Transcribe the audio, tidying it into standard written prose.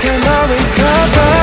can I recover?